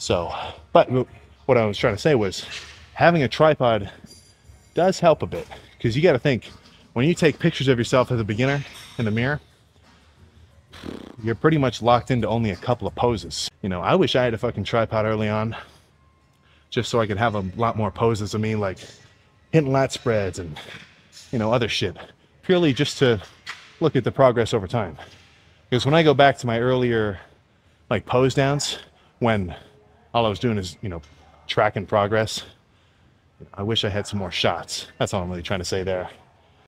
So, but what I was trying to say was having a tripod does help a bit, because you got to think, when you take pictures of yourself as a beginner in the mirror, you're pretty much locked into only a couple of poses. You know, I wish I had a fucking tripod early on, just so I could have a lot more poses of me, like hitting lat spreads and, you know, other shit, purely just to look at the progress over time. Because when I go back to my earlier, like, pose downs, when all I was doing is, you know, tracking progress, I wish I had some more shots. That's all I'm really trying to say there.